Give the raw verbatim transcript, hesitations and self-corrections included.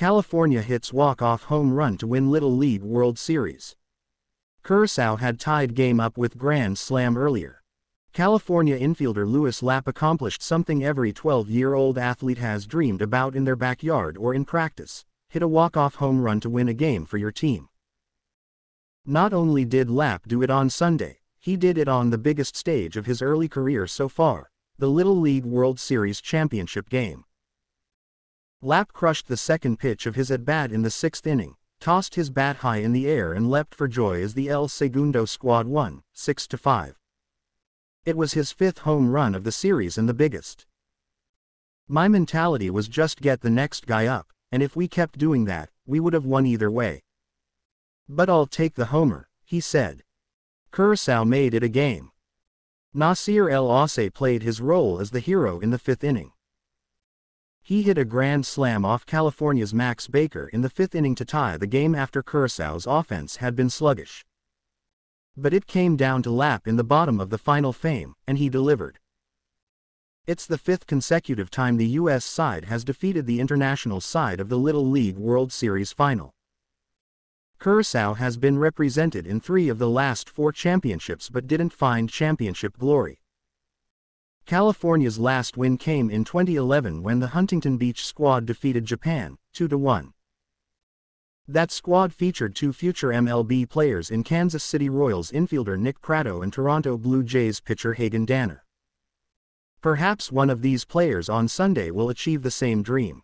California hits walk-off home run to win Little League World Series. Curaçao had tied game up with grand slam earlier. California infielder Lewis Lapp accomplished something every twelve-year-old athlete has dreamed about in their backyard or in practice: hit a walk-off home run to win a game for your team. Not only did Lapp do it on Sunday, he did it on the biggest stage of his early career so far, the Little League World Series championship game. Lapp crushed the second pitch of his at-bat in the sixth inning, tossed his bat high in the air and leapt for joy as the El Segundo squad won, six to five. It was his fifth home run of the series and the biggest. "My mentality was just get the next guy up, and if we kept doing that, we would have won either way. But I'll take the homer," he said. Curaçao made it a game. Nasir El Asse played his role as the hero in the fifth inning. He hit a grand slam off California's Max Baker in the fifth inning to tie the game after Curaçao's offense had been sluggish. But it came down to Lapp in the bottom of the final frame, and he delivered. It's the fifth consecutive time the U S side has defeated the international side of the Little League World Series final. Curaçao has been represented in three of the last four championships but didn't find championship glory. California's last win came in twenty eleven when the Huntington Beach squad defeated Japan, two to one. That squad featured two future M L B players in Kansas City Royals infielder Nick Pratto and Toronto Blue Jays pitcher Hagen Danner. Perhaps one of these players on Sunday will achieve the same dream.